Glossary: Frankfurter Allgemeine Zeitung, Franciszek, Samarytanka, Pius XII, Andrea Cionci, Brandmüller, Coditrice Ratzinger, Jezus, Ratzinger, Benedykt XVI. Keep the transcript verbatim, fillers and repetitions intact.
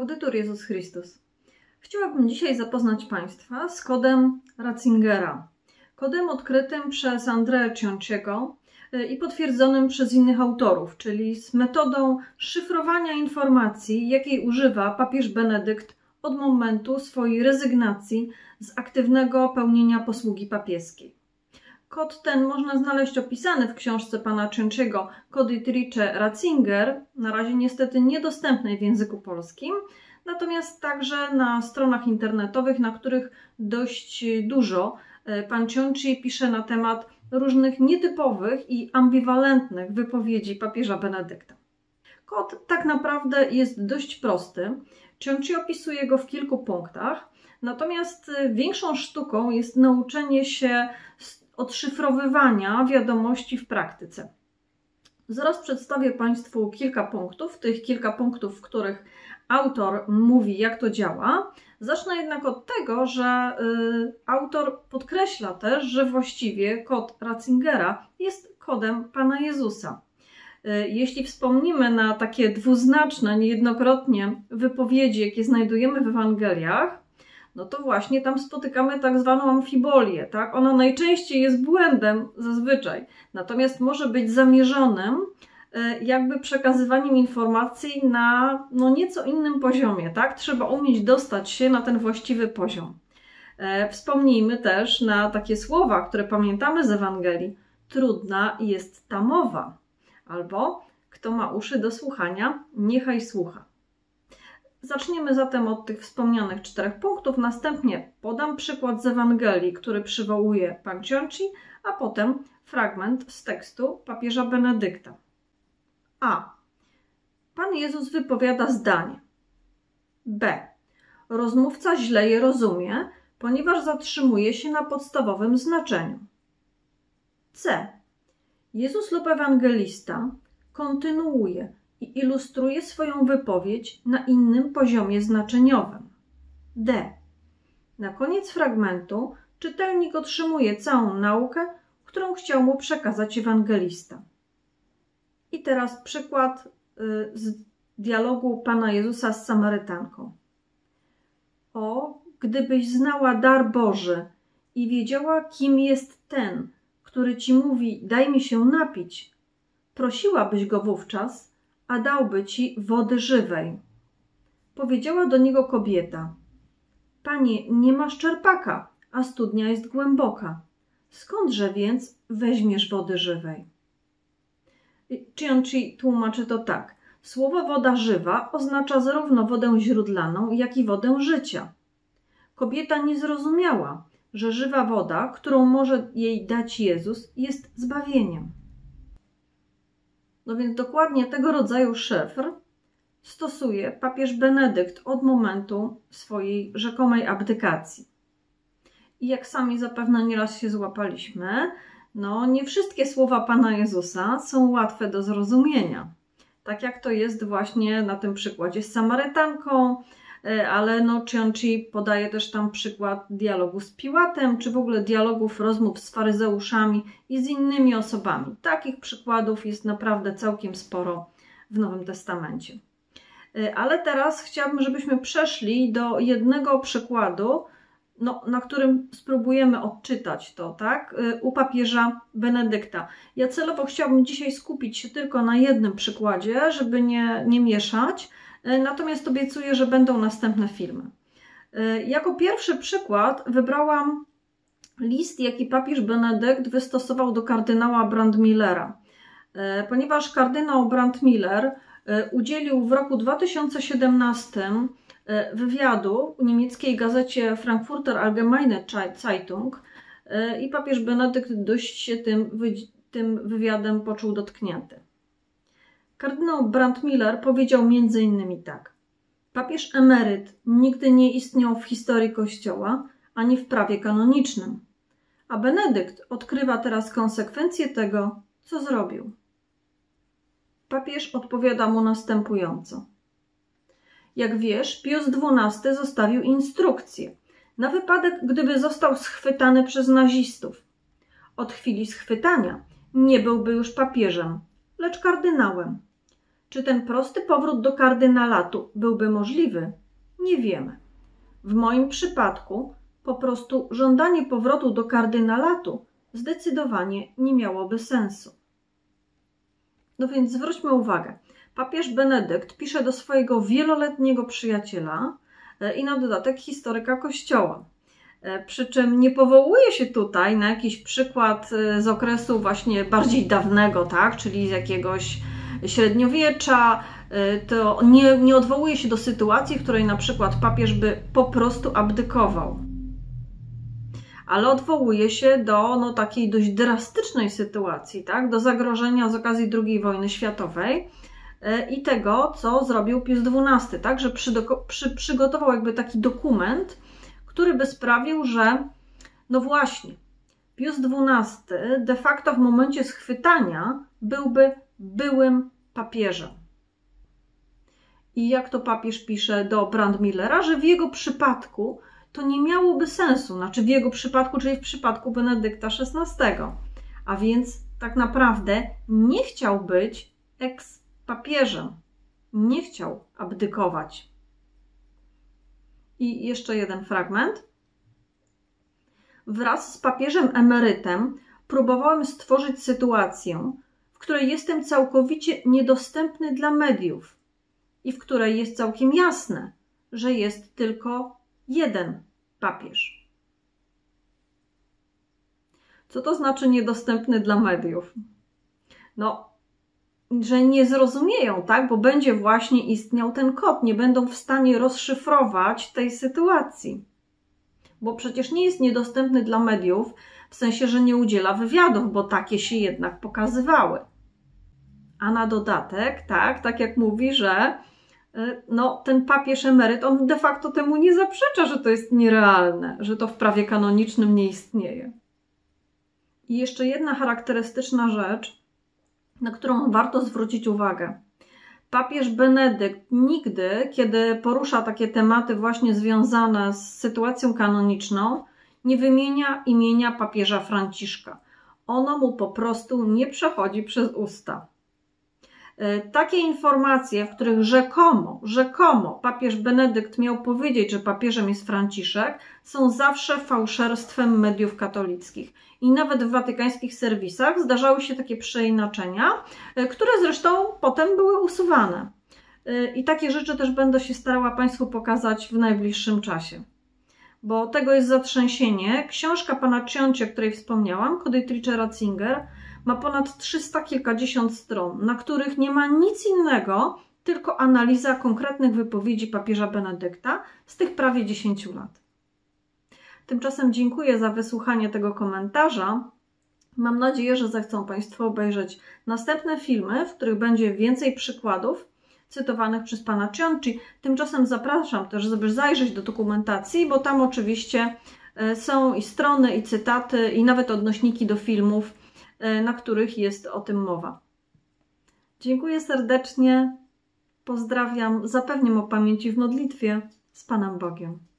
Laudetur Jezus Chrystus. Chciałabym dzisiaj zapoznać Państwa z kodem Ratzingera. Kodem odkrytym przez Andrea Cionciego i potwierdzonym przez innych autorów, czyli z metodą szyfrowania informacji, jakiej używa papież Benedykt od momentu swojej rezygnacji z aktywnego pełnienia posługi papieskiej. Kod ten można znaleźć opisany w książce pana Cionciego Coditrice Ratzinger, na razie niestety niedostępnej w języku polskim, natomiast także na stronach internetowych, na których dość dużo pan Cionci pisze na temat różnych nietypowych i ambiwalentnych wypowiedzi papieża Benedykta. Kod tak naprawdę jest dość prosty, Cionci opisuje go w kilku punktach, natomiast większą sztuką jest nauczenie się odszyfrowywania wiadomości w praktyce. Zaraz przedstawię Państwu kilka punktów, tych kilka punktów, w których autor mówi, jak to działa. Zacznę jednak od tego, że y, autor podkreśla też, że właściwie kod Ratzingera jest kodem Pana Jezusa. Y, jeśli wspomnimy na takie dwuznaczne, niejednokrotnie wypowiedzi, jakie znajdujemy w Ewangeliach, no to właśnie tam spotykamy tak zwaną amfibolię, tak? Ona najczęściej jest błędem zazwyczaj, natomiast może być zamierzonym jakby przekazywaniem informacji na no nieco innym poziomie, tak? Trzeba umieć dostać się na ten właściwy poziom. Wspomnijmy też na takie słowa, które pamiętamy z Ewangelii. Trudna jest ta mowa, albo kto ma uszy do słuchania, niechaj słucha. Zaczniemy zatem od tych wspomnianych czterech punktów, następnie podam przykład z Ewangelii, który przywołuje pan Cionci, a potem fragment z tekstu papieża Benedykta. A. Pan Jezus wypowiada zdanie. B. Rozmówca źle je rozumie, ponieważ zatrzymuje się na podstawowym znaczeniu. C. Jezus lub ewangelista kontynuuje i ilustruje swoją wypowiedź na innym poziomie znaczeniowym. D. Na koniec fragmentu czytelnik otrzymuje całą naukę, którą chciał mu przekazać ewangelista. I teraz przykład z dialogu Pana Jezusa z Samarytanką. O, gdybyś znała dar Boży i wiedziała, kim jest ten, który ci mówi, daj mi się napić, prosiłabyś go wówczas, a dałby ci wody żywej. Powiedziała do niego kobieta. Panie, nie masz czerpaka, a studnia jest głęboka. Skądże więc weźmiesz wody żywej? Cionci tłumaczy to tak. Słowo woda żywa oznacza zarówno wodę źródlaną, jak i wodę życia. Kobieta nie zrozumiała, że żywa woda, którą może jej dać Jezus, jest zbawieniem. No więc dokładnie tego rodzaju szyfr stosuje papież Benedykt od momentu swojej rzekomej abdykacji. I jak sami zapewne nieraz się złapaliśmy, no nie wszystkie słowa Pana Jezusa są łatwe do zrozumienia. Tak jak to jest właśnie na tym przykładzie z Samarytanką, ale no Cionci podaje też tam przykład dialogu z Piłatem, czy w ogóle dialogów, rozmów z faryzeuszami i z innymi osobami. Takich przykładów jest naprawdę całkiem sporo w Nowym Testamencie. Ale teraz chciałabym, żebyśmy przeszli do jednego przykładu, no, na którym spróbujemy odczytać to, tak, u papieża Benedykta. Ja celowo chciałabym dzisiaj skupić się tylko na jednym przykładzie, żeby nie, nie mieszać, natomiast obiecuję, że będą następne filmy. Jako pierwszy przykład wybrałam list, jaki papież Benedykt wystosował do kardynała Brandmüllera, ponieważ kardynał Brandmüller udzielił w roku dwa tysiące siedemnastym wywiadu w niemieckiej gazecie Frankfurter Allgemeine Zeitung i papież Benedykt dość się tym, tym wywiadem poczuł dotknięty. Kardynał Brandmüller powiedział między innymi tak. Papież emeryt nigdy nie istniał w historii Kościoła, ani w prawie kanonicznym, a Benedykt odkrywa teraz konsekwencje tego, co zrobił. Papież odpowiada mu następująco. Jak wiesz, Pius dwunasty zostawił instrukcję, na wypadek, gdyby został schwytany przez nazistów. Od chwili schwytania nie byłby już papieżem, lecz kardynałem. Czy ten prosty powrót do kardynalatu byłby możliwy? Nie wiemy. W moim przypadku po prostu żądanie powrotu do kardynalatu zdecydowanie nie miałoby sensu. No więc zwróćmy uwagę. Papież Benedykt pisze do swojego wieloletniego przyjaciela i na dodatek historyka Kościoła. Przy czym nie powołuje się tutaj na jakiś przykład z okresu właśnie bardziej dawnego, tak, czyli z jakiegoś średniowiecza. To nie, nie odwołuje się do sytuacji, w której na przykład papież by po prostu abdykował. Ale odwołuje się do no, takiej dość drastycznej sytuacji, tak, do zagrożenia z okazji drugiej wojny światowej i tego, co zrobił Pius dwunasty, tak, że przy, przy, przygotował jakby taki dokument, który by sprawił, że no właśnie, Pius dwunasty de facto w momencie schwytania byłby byłym papieżem. I jak to papież pisze do Brandmüllera, że w jego przypadku to nie miałoby sensu, znaczy w jego przypadku, czyli w przypadku Benedykta szesnastego. A więc tak naprawdę nie chciał być eks-papieżem, nie chciał abdykować. I jeszcze jeden fragment. Wraz z papieżem emerytem próbowałem stworzyć sytuację, w której jestem całkowicie niedostępny dla mediów i w której jest całkiem jasne, że jest tylko jeden papież. Co to znaczy niedostępny dla mediów? No, że nie zrozumieją, tak? Bo będzie właśnie istniał ten kod, nie będą w stanie rozszyfrować tej sytuacji. Bo przecież nie jest niedostępny dla mediów, w sensie, że nie udziela wywiadów, bo takie się jednak pokazywały. A na dodatek, tak, tak jak mówi, że no, ten papież emeryt, on de facto temu nie zaprzecza, że to jest nierealne, że to w prawie kanonicznym nie istnieje. I jeszcze jedna charakterystyczna rzecz, na którą warto zwrócić uwagę. Papież Benedykt nigdy, kiedy porusza takie tematy właśnie związane z sytuacją kanoniczną, nie wymienia imienia papieża Franciszka. Ono mu po prostu nie przechodzi przez usta. Takie informacje, w których rzekomo, rzekomo papież Benedykt miał powiedzieć, że papieżem jest Franciszek, są zawsze fałszerstwem mediów katolickich. I nawet w watykańskich serwisach zdarzały się takie przeinaczenia, które zresztą potem były usuwane. I takie rzeczy też będę się starała Państwu pokazać w najbliższym czasie. Bo tego jest zatrzęsienie. Książka pana Cionci, o której wspomniałam, Coditrice Ratzinger, ma ponad trzysta kilkadziesiąt stron, na których nie ma nic innego, tylko analiza konkretnych wypowiedzi papieża Benedykta z tych prawie dziesięciu lat. Tymczasem dziękuję za wysłuchanie tego komentarza. Mam nadzieję, że zechcą Państwo obejrzeć następne filmy, w których będzie więcej przykładów cytowanych przez pana Cionci. Tymczasem zapraszam też, żeby zajrzeć do dokumentacji, bo tam oczywiście są i strony, i cytaty, i nawet odnośniki do filmów, na których jest o tym mowa. Dziękuję serdecznie, pozdrawiam, zapewniam o pamięci w modlitwie z Panem Bogiem.